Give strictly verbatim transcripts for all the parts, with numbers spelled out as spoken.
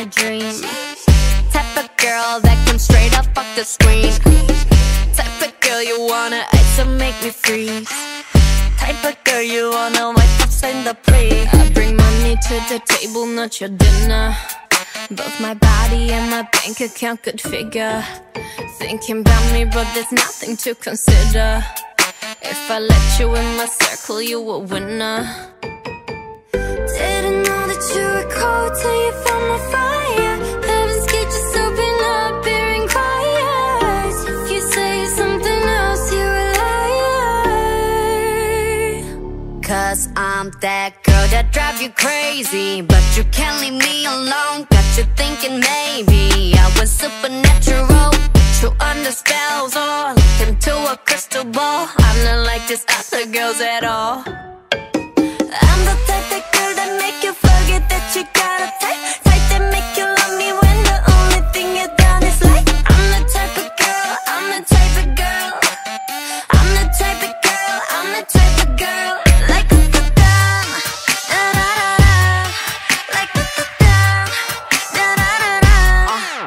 a dream. Type of girl that comes straight up off the screen. Type of girl you wanna ice and make me freeze. Type of girl you wanna wipe upside the plate. I bring money to the table, not your dinner. Both my body and my bank account could figure. Thinking about me, but there's nothing to consider. If I let you in my circle, you a winner. Didn't know that you were cold till you found my fire. Heaven's gate just opened up, bearing fires. If you say something else, you're a liar. Cause I'm that girl that drive you crazy, but you can't leave me alone. Got you thinking maybe I was supernatural, but you under spells or look into a crystal ball. I'm not like these other girls at all. I'm the type of girl that make you forget that you got a type. Type that make you love me when the only thing you've done is lie. I'm the type of girl, I'm the type of girl. I'm the type of girl, I'm the type of girl. Like a da-da-da, da-da-da-da. Like a da-da-da, da-da-da-da.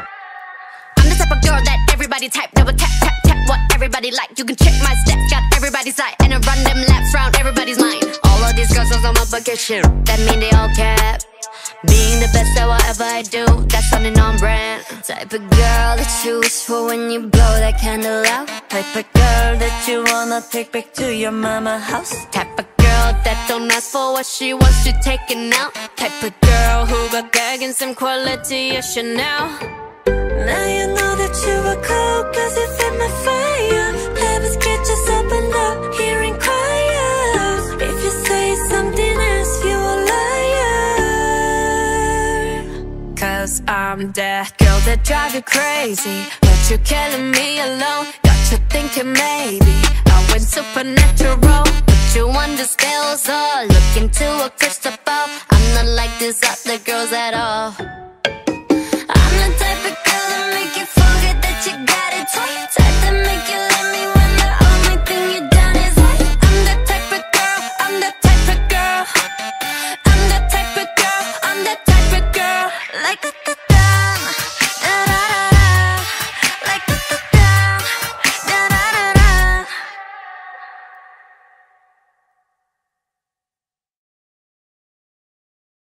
I'm the type of girl that everybody type, that would tap, tap, tap what everybody like. You can check my steps, got everybody's eye, and I run them laps round everybody's mind. All of these girls on my bucket shit, that mean they all cap. Being the best at whatever I do, that's something on brand. Type of girl that you wish for when you blow that candle out. Type of girl that you wanna take back to your mama house. Type of girl that don't ask for what she wants, she taking out. Type of girl who got gagging some quality issue now. Now you know that you were cold cause you fed my fire. Heaven's gate just opened up, hearing choirs. If you say something else, you a liar. Cause I'm that girl that drive you crazy, but you're killing me alone. Got you thinking maybe I went supernatural, but you understand, so look into a crystal ball. I'm not like this other